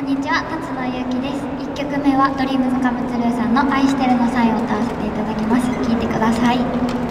こんにちは、辰野ゆうきです。1曲目はドリームズカムツルーさんの愛してるのサインを歌わせていただきます。聴いてください。